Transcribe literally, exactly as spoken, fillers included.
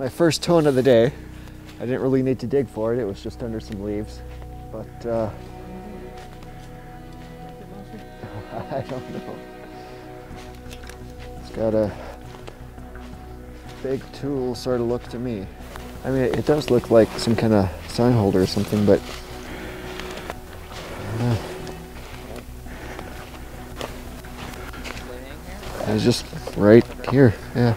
my first tone of the day. I didn't really need to dig for it, it was just under some leaves. But uh, I don't know. It's got a big tool sort of look to me. I mean, it does look like some kind of sign holder or something, but uh, it's just right here, yeah.